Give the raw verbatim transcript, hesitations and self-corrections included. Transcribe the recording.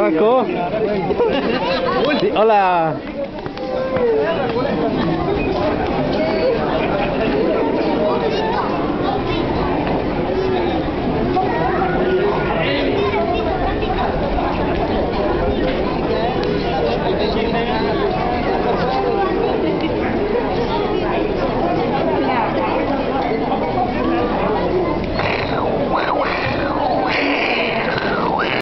Ah, cool. Sí, hola.